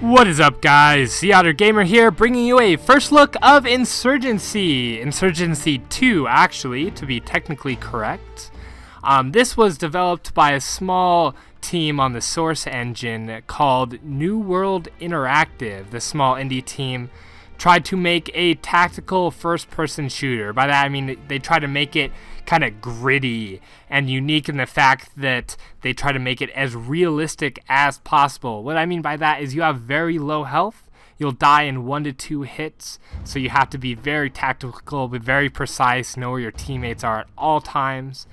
What is up, guys? Sea Otter Gamer here, bringing you a first look of Insurgency. Insurgency 2, actually, to be technically correct. This was developed by a small team on the Source Engine called New World Interactive. The small indie team tried to make a tactical first-person shooter. By that I mean they tried to make it kind of gritty and unique in the fact that they try to make it as realistic as possible. What I mean by that is you have very low health, you'll die in 1 to 2 hits, so you have to be very tactical, but very precise, know where your teammates are at all times.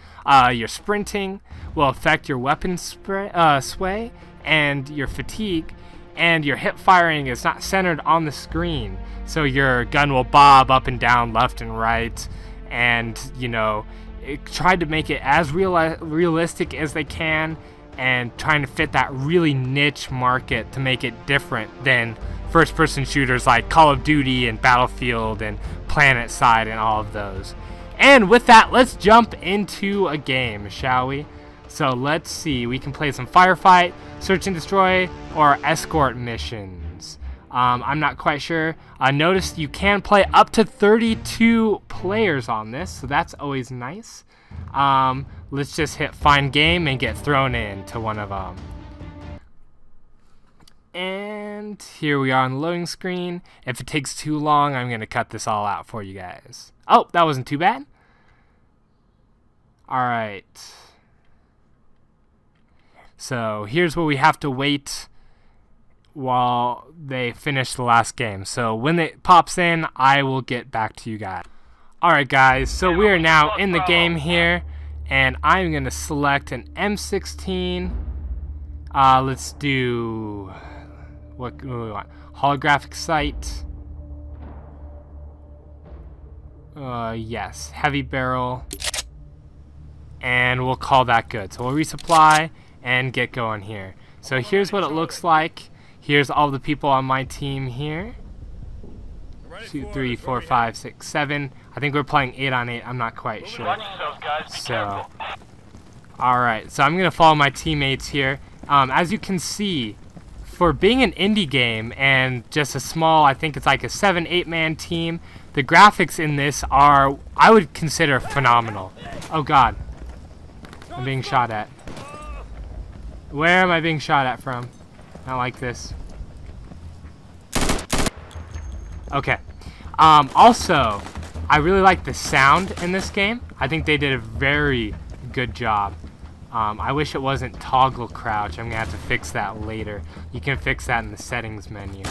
Your sprinting will affect your weapon sway and your fatigue, and your hip firing is not centered on the screen, so your gun will bob up and down, left and right, and you know, it tried to make it as realistic as they can, and trying to fit that really niche market to make it different than first-person shooters like Call of Duty and Battlefield and Planetside and all of those. And with that, let's jump into a game, shall we? So let's see, we can play some firefight, search and destroy, or escort missions. I'm not quite sure. I noticed you can play up to 32 players on this, so that's always nice. Let's just hit find game and get thrown into one of them. And here we are on the loading screen. If it takes too long, I'm going to cut this all out for you guys. Oh, that wasn't too bad. Alright. So here's what we have to wait while they finish the last game. So when it pops in, I will get back to you guys. Alright guys, so we are now in the game here, and I'm going to select an M16. Let's do... what do we want? Holographic sight. Yes, heavy barrel. And we'll call that good. So we'll resupply and get going here. So here's what it looks like. Here's all the people on my team here. 2, 3, 4, 5, 6, 7. I think we're playing 8 on 8. I'm not quite sure. So, all right. So I'm gonna follow my teammates here. As you can see, for being an indie game and just a small, I think it's like a 7-8 man team, the graphics in this are, I would consider, phenomenal. Oh God, I'm being shot at. Where am I being shot at from? Not like this. Okay. Also, I really like the sound in this game. I think they did a very good job. I wish it wasn't toggle crouch. I'm gonna have to fix that later. You can fix that in the settings menu.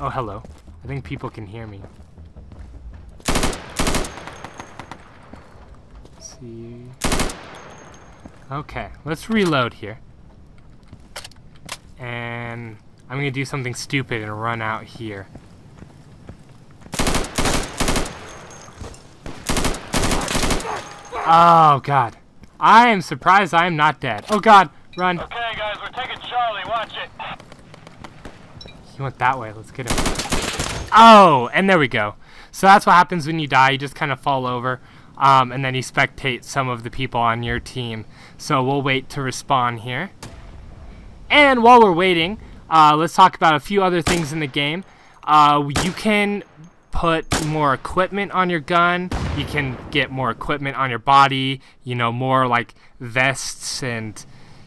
Oh, hello. I think people can hear me. Let's see. Okay, let's reload here. And I'm gonna do something stupid and run out here. Oh God, I am surprised I am not dead. Oh God, run. Okay guys, we're taking Charlie, watch it. He went that way, let's get him. Oh, and there we go. So that's what happens when you die, you just kind of fall over, and then you spectate some of the people on your team. So we'll wait to respawn here. And while we're waiting, let's talk about a few other things in the game. You can put more equipment on your gun, you can get more equipment on your body, you know, more like vests and,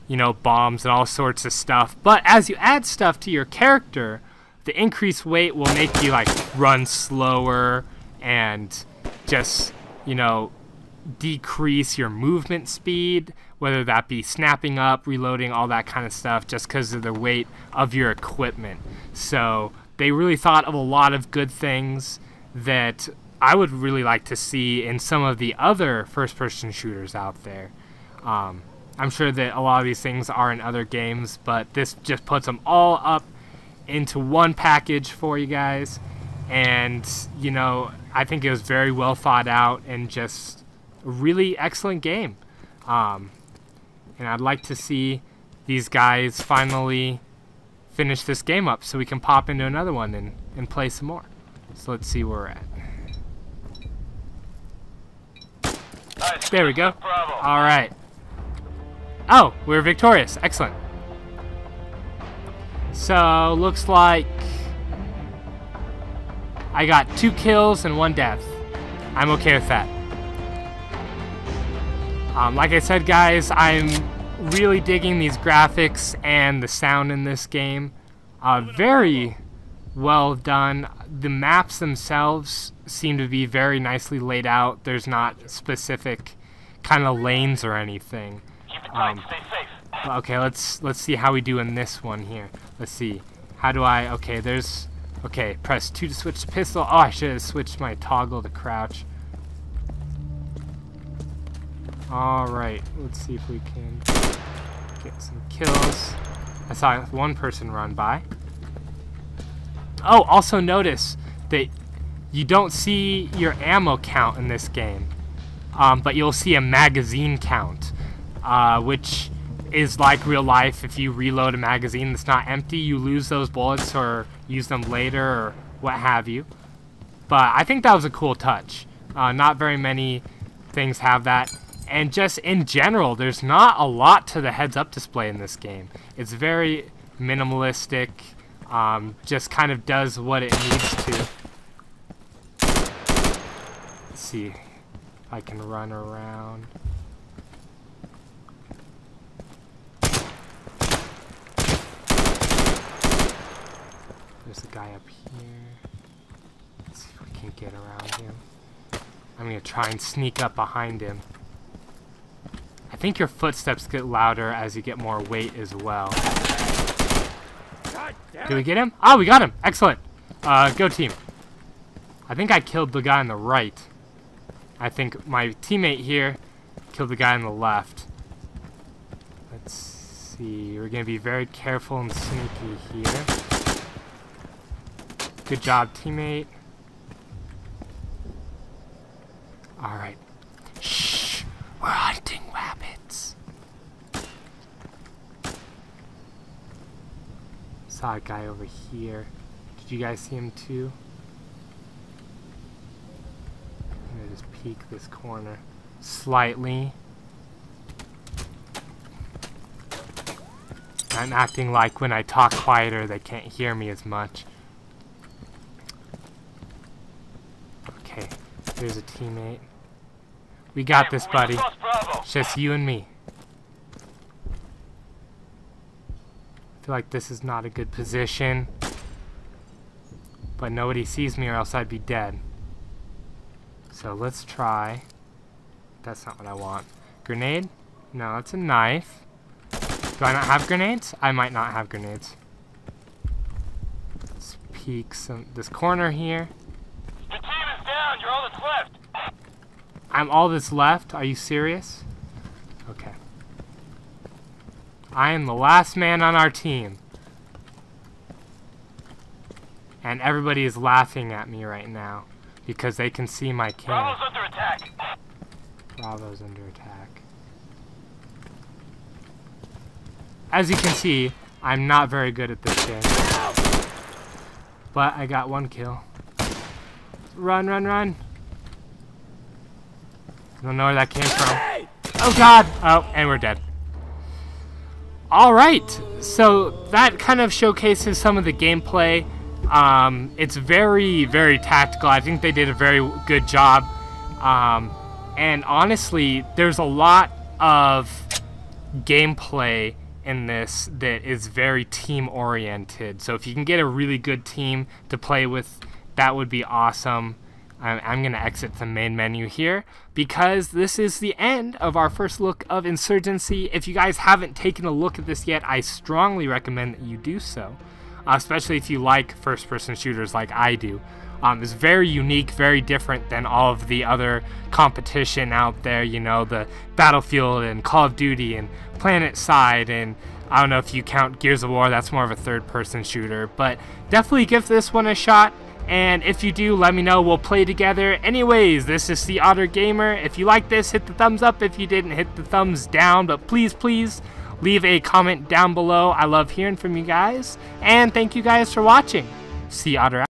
you know, bombs and all sorts of stuff. But as you add stuff to your character, the increased weight will make you, like, run slower and just, you know, decrease your movement speed, whether that be snapping up, reloading, all that kind of stuff, just because of the weight of your equipment. So they really thought of a lot of good things that I would really like to see in some of the other first-person shooters out there. I'm sure that a lot of these things are in other games, but this just puts them all up into one package for you guys. And, you know, I think it was very well thought out and just a really excellent game. And I'd like to see these guys finally finish this game up so we can pop into another one and play some more. So let's see where we're at. Nice. There we go. Bravo. All right. Oh, we're victorious. Excellent. So, looks like I got 2 kills and 1 death. I'm okay with that. Like I said, guys, I'm really digging these graphics and the sound in this game. Very well done. The maps themselves seem to be very nicely laid out. There's not specific kind of lanes or anything. Stay safe. Okay, let's see how we do in this one here. Let's see. How do I? Okay, there's. Okay, press 2 to switch to pistol. Oh, I should have switched my toggle to crouch. Alright, let's see if we can get some kills. I saw one person run by. Oh, also notice that you don't see your ammo count in this game, but you'll see a magazine count, which is like real life. If you reload a magazine that's not empty, you lose those bullets or use them later or what have you. But I think that was a cool touch. Not very many things have that. And just in general, there's not a lot to the heads-up display in this game. It's very minimalistic, just kind of does what it needs to. Let's see if I can run around. There's a guy up here. Let's see if we can get around him. I'm going to try and sneak up behind him. I think your footsteps get louder as you get more weight as well. Did we get him? Oh, we got him! Excellent! Go team. I think I killed the guy on the right. I think my teammate here killed the guy on the left. Let's see. We're going to be very careful and sneaky here. Good job, teammate. Alright. Shh! We're hunting rabbits. Saw a guy over here. Did you guys see him too? I'm gonna just peek this corner slightly. I'm acting like when I talk quieter they can't hear me as much. Okay, there's a teammate. We got this, buddy. It's just you and me. I feel like this is not a good position. But nobody sees me or else I'd be dead. So let's try. That's not what I want. Grenade? No, that's a knife. Do I not have grenades? I might not have grenades. Let's peek this corner here. The team is down. You're all that's left. I'm all that's left? Are you serious? Okay. I am the last man on our team. And everybody is laughing at me right now because they can see my camera. Bravo's under attack. Bravo's under attack. As you can see, I'm not very good at this game. But I got 1 kill. Run, run, run. I don't know where that came from. Oh god! Oh, and we're dead. Alright, so that kind of showcases some of the gameplay. It's very, very tactical. I think they did a very good job. And honestly, there's a lot of gameplay in this that is very team-oriented. So if you can get a really good team to play with, that would be awesome. I'm going to exit the main menu here because this is the end of our first look of Insurgency. If you guys haven't taken a look at this yet, I strongly recommend that you do so, especially if you like first-person shooters like I do. It's very unique, very different than all of the other competition out there, you know, the Battlefield and Call of Duty and Planetside, and I don't know if you count Gears of War, that's more of a third-person shooter, but definitely give this one a shot. And if you do, let me know. We'll play together. Anyways, this is Sea Otter Gamer. If you like this, hit the thumbs up. If you didn't, hit the thumbs down. But please, please leave a comment down below. I love hearing from you guys. And thank you guys for watching. Sea Otter out.